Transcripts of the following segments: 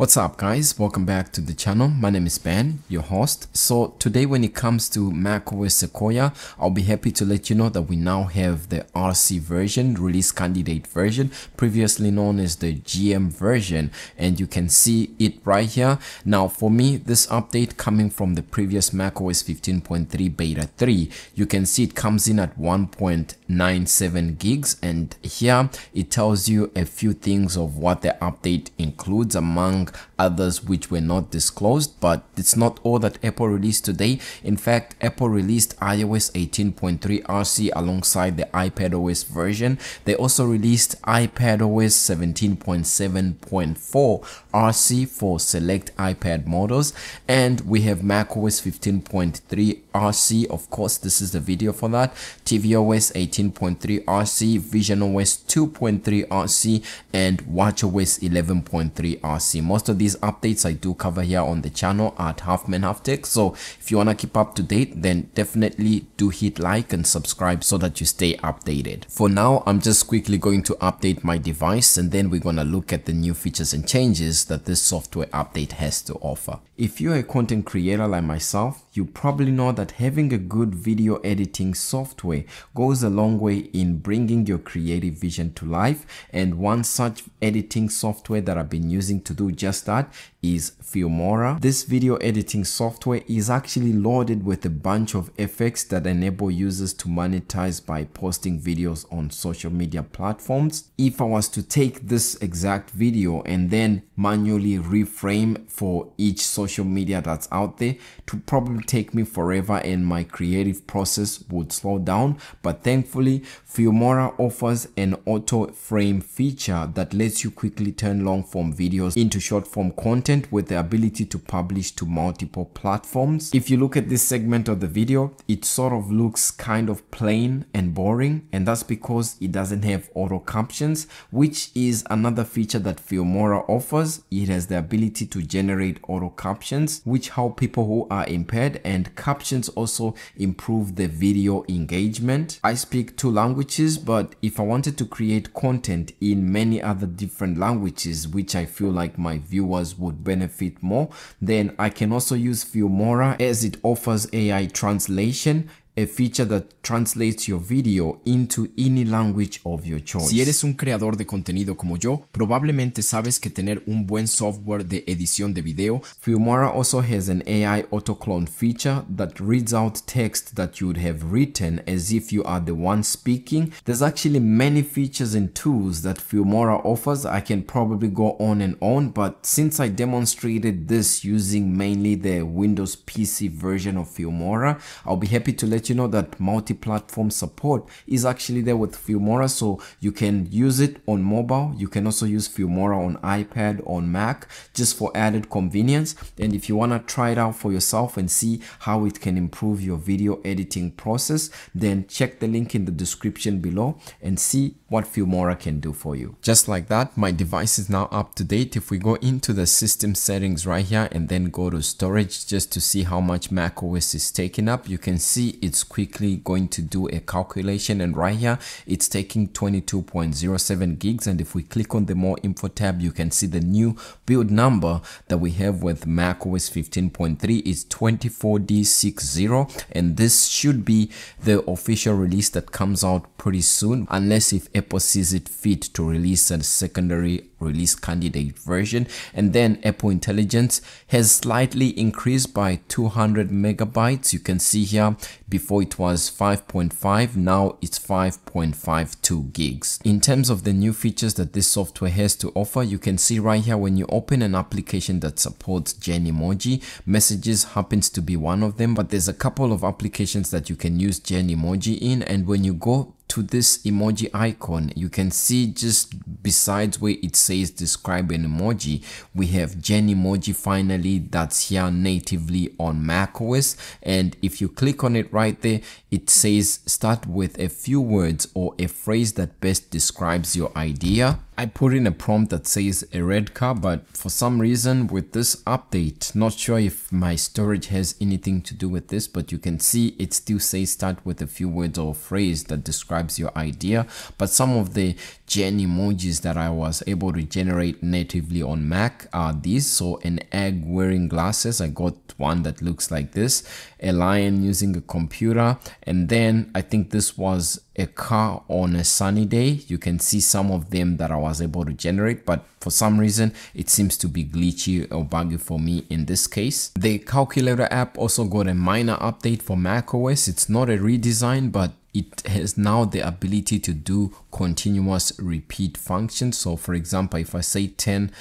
What's up guys, welcome back to the channel. My name is Ben, your host. So today when it comes to macOS Sequoia, I'll be happy to let you know that we now have the RC version, release candidate version, previously known as the GM version, and you can see it right here. Now for me, this update coming from the previous macOS 15.3 beta 3, you can see it comes in at 1.97 gigs, and here it tells you a few things of what the update includes, among others which were not disclosed. But it's not all that Apple released today. In fact, Apple released iOS 18.3 RC alongside the iPad OS version. They also released iPad OS 17.7.4 RC for select iPad models, and we have macOS 15.3 RC. Of course, this is the video for that. TV OS 18.3 RC, Vision OS 2.3 RC, and WatchOS 11.3 RC. Most of these updates I do cover here on the channel at Half Man Half Tech. So if you want to keep up to date, then definitely do hit like and subscribe so that you stay updated. For now, I'm just quickly going to update my device, and then we're going to look at the new features and changes that this software update has to offer. If you're a content creator like myself, you probably know that having a good video editing software goes a long way in bringing your creative vision to life. And one such editing software that I've been using to do just that is Filmora. This video editing software is actually loaded with a bunch of effects that enable users to monetize by posting videos on social media platforms. If I was to take this exact video and then manually reframe for each social media that's out there, to probably take me forever and my creative process would slow down. But thankfully, Filmora offers an auto frame feature that lets you quickly turn long form videos into short form content with the ability to publish to multiple platforms. If you look at this segment of the video, it sort of looks kind of plain and boring, and that's because it doesn't have auto captions, which is another feature that Filmora offers. It has the ability to generate auto captions, which help people who are impaired, and captions also improve the video engagement. I speak two languages, but if I wanted to create content in many other different languages, which I feel like my viewers would benefit more, then I can also use Filmora, as it offers AI translation, a feature that translates your video into any language of your choice. Si eres un creador de contenido como yo, probablemente sabes que tener un buen software de edición de video. Filmora also has an AI autoclone feature that reads out text that you would have written as if you are the one speaking. There's actually many features and tools that Filmora offers. I can probably go on and on, but since I demonstrated this using mainly the Windows PC version of Filmora, I'll be happy to let you know that multi-platform support is actually there with Filmora, so you can use it on mobile. You can also use Filmora on iPad, on Mac, just for added convenience. And if you want to try it out for yourself and see how it can improve your video editing process, then check the link in the description below and see what Filmora can do for you. Just like that, my device is now up to date. If we go into the system settings right here and then go to storage just to see how much macOS is taking up, you can see it's quickly going to do a calculation, and right here it's taking 22.07 gigs. And if we click on the more info tab, you can see the new build number that we have with macOS 15.3 is 24D60, and this should be the official release that comes out pretty soon, unless if Apple sees it fit to release a secondary release candidate version. And then Apple Intelligence has slightly increased by 200 megabytes. You can see here before it was 5.5, now it's 5.52 gigs. In terms of the new features that this software has to offer, you can see right here when you open an application that supports Genmoji, messages happens to be one of them, but there's a couple of applications that you can use Genmoji in. And when you go to this emoji icon, you can see just besides where it says describe an emoji, we have Genmoji finally, that's here natively on macOS. And if you click on it right there, it says start with a few words or a phrase that best describes your idea. I put in a prompt that says a red car, but for some reason with this update, not sure if my storage has anything to do with this, but you can see it still says start with a few words or a phrase that describes your idea. But some of the Gen emojis that I was able to generate natively on Mac are these. So an egg wearing glasses, I got one that looks like this, a lion using a computer, and then I think this was a car on a sunny day. You can see some of them that I was able to generate, but for some reason it seems to be glitchy or buggy for me in this case. The calculator app also got a minor update for macOS. It's not a redesign, but it has now the ability to do continuous repeat functions. So for example, if I say 10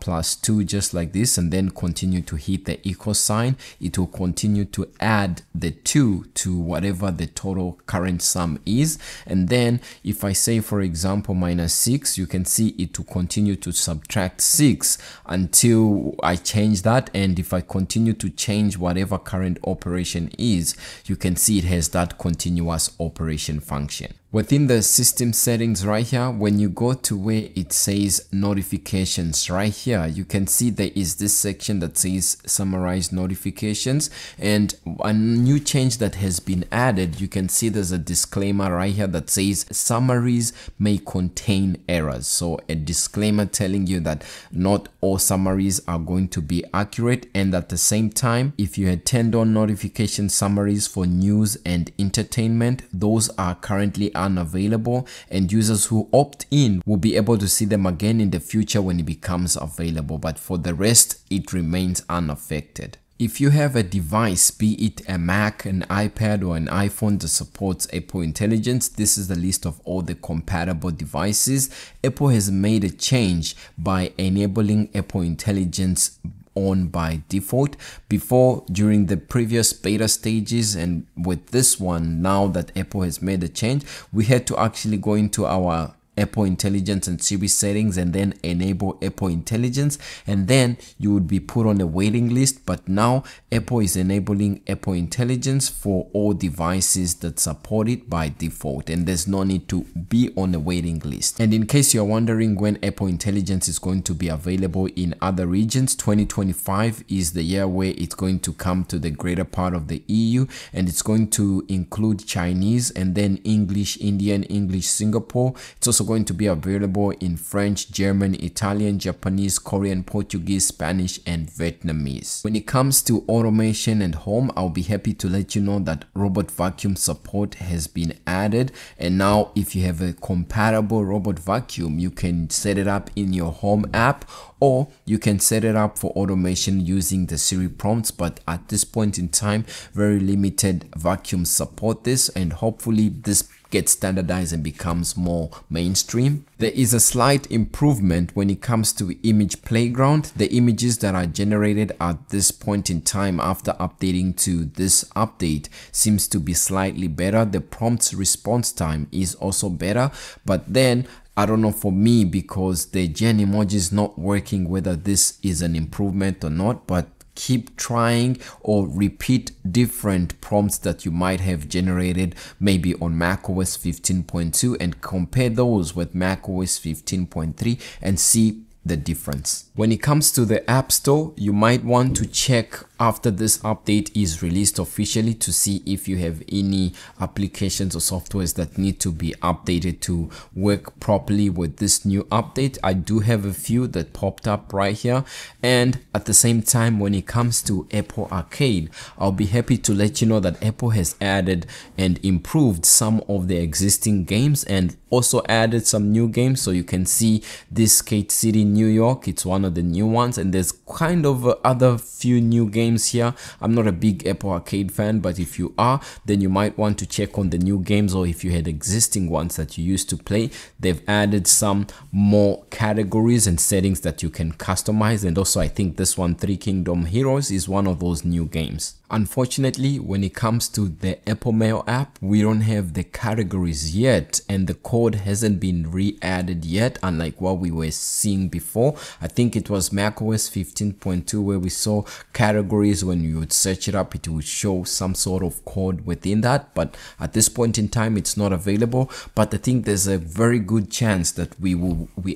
plus 2 just like this and then continue to hit the equal sign, it will continue to add the 2 to whatever the total current sum is. And then if I say for example minus 6, you can see it will continue to subtract 6 until I change that. And if I continue to change whatever current operation is, you can see it has that continuous operation function. Within the system settings right here, when you go to where it says notifications right here, you can see there is this section that says summarize notifications, and a new change that has been added. You can see there's a disclaimer right here that says summaries may contain errors. So a disclaimer telling you that not all summaries are going to be accurate. And at the same time, if you had turned on notification summaries for news and entertainment, those are currently unavailable, and users who opt in will be able to see them again in the future when it becomes available, but for the rest it remains unaffected. If you have a device, be it a Mac, an iPad or an iPhone that supports Apple Intelligence, this is the list of all the compatible devices. Apple has made a change by enabling Apple Intelligence on by default. Before, during the previous beta stages, and with this one, now that Apple has made a change, we had to actually go into our Apple Intelligence and Siri settings and then enable Apple Intelligence, and then you would be put on a waiting list. But now Apple is enabling Apple Intelligence for all devices that support it by default, and there's no need to be on a waiting list. And in case you're wondering when Apple Intelligence is going to be available in other regions, 2025 is the year where it's going to come to the greater part of the EU, and it's going to include Chinese and then English, Indian, English, Singapore. It's also going to be available in French, German, Italian, Japanese, Korean, Portuguese, Spanish, and Vietnamese. When it comes to automation and home, I'll be happy to let you know that robot vacuum support has been added. And now if you have a compatible robot vacuum, you can set it up in your home app, or you can set it up for automation using the Siri prompts. But at this point in time, very limited vacuum support this, and hopefully this gets standardized and becomes more mainstream. There is a slight improvement when it comes to image playground. The images that are generated at this point in time after updating to this update seems to be slightly better. The prompt's response time is also better, but then I don't know, for me, because the Gen emoji is not working, whether this is an improvement or not. But keep trying or repeat different prompts that you might have generated maybe on macOS 15.2 and compare those with macOS 15.3 and see the difference. When it comes to the App Store, you might want to check after this update is released officially to see if you have any applications or softwares that need to be updated to work properly with this new update. I do have a few that popped up right here. And at the same time, when it comes to Apple Arcade, I'll be happy to let you know that Apple has added and improved some of the existing games and also added some new games. So you can see this Skate City New York, it's one of the new ones, and there's kind of other few new games here. I'm not a big Apple Arcade fan, but if you are, then you might want to check on the new games, or if you had existing ones that you used to play, they've added some more categories and settings that you can customize. And also I think this one, Three Kingdom Heroes, is one of those new games. Unfortunately, when it comes to the Apple Mail app, we don't have the categories yet, and the code hasn't been re-added yet, unlike what we were seeing before. I think it was macOS 15.2 where we saw categories. When you would search it up, it would show some sort of code within that, but at this point in time, it's not available. But I think there's a very good chance that we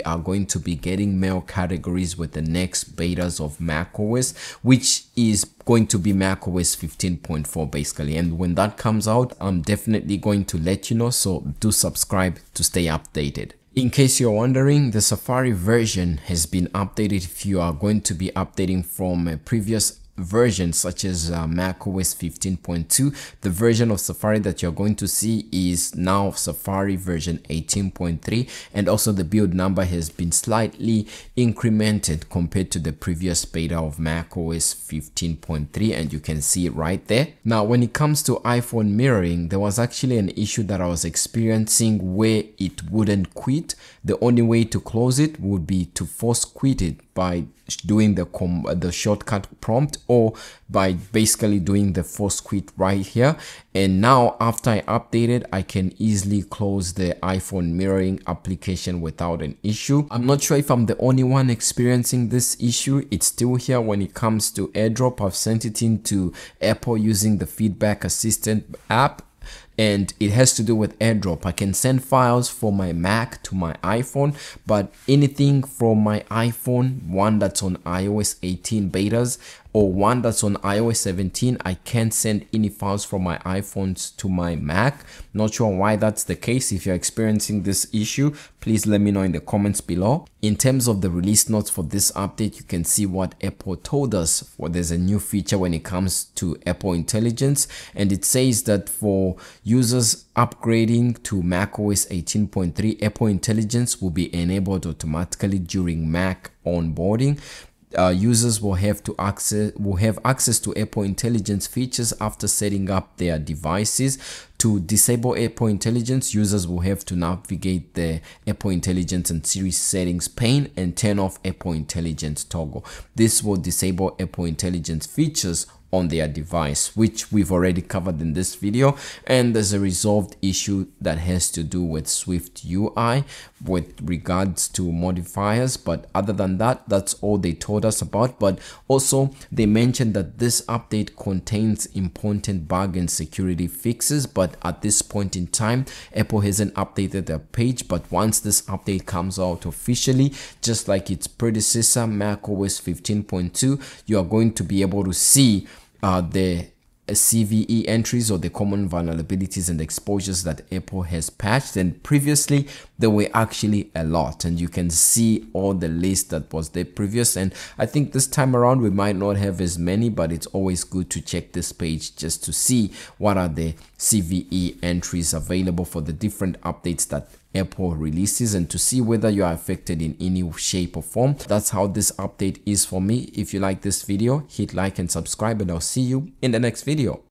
are going to be getting mail categories with the next betas of macOS, which is going to be macOS 15.4 basically. And when that comes out, I'm definitely going to let you know, so do subscribe to stay updated. In case you're wondering, the Safari version has been updated. If you are going to be updating from a previous versions such as macOS 15.2, the version of Safari that you're going to see is now Safari version 18.3, and also the build number has been slightly incremented compared to the previous beta of macOS 15.3, and you can see it right there. Now, when it comes to iPhone mirroring, there was actually an issue that I was experiencing where it wouldn't quit. The only way to close it would be to force quit it by doing the shortcut prompt, or by basically doing the force quit right here. And now after I updated, I can easily close the iPhone mirroring application without an issue. I'm not sure if I'm the only one experiencing this issue. It's still here when it comes to AirDrop. I've sent it into Apple using the Feedback Assistant app, and it has to do with AirDrop. I can send files from my Mac to my iPhone, but anything from my iPhone, one that's on iOS 18 betas or one that's on iOS 17, I can't send any files from my iPhones to my Mac. Not sure why that's the case. If you're experiencing this issue, please let me know in the comments below. In terms of the release notes for this update, you can see what Apple told us. Well, there's a new feature when it comes to Apple Intelligence, and it says that for users upgrading to macOS 18.3, Apple Intelligence will be enabled automatically during Mac onboarding. Users will have access to Apple Intelligence features after setting up their devices. To disable Apple Intelligence, users will have to navigate the Apple Intelligence and Siri settings pane and turn off Apple Intelligence toggle. This will disable Apple Intelligence features on their device, which we've already covered in this video. And there's a resolved issue that has to do with Swift UI with regards to modifiers, but other than that, that's all they told us about. But also they mentioned that this update contains important bug and security fixes, but at this point in time, Apple hasn't updated their page. But once this update comes out officially, just like its predecessor macOS 15.2, you are going to be able to see the CVE entries, or the common vulnerabilities and exposures that Apple has patched. And previously there were actually a lot, and you can see all the list that was there previous. And I think this time around we might not have as many, but it's always good to check this page just to see what are the CVE entries available for the different updates that Apple releases, and to see whether you are affected in any shape or form. That's how this update is for me. If you like this video, hit like and subscribe, and I'll see you in the next video.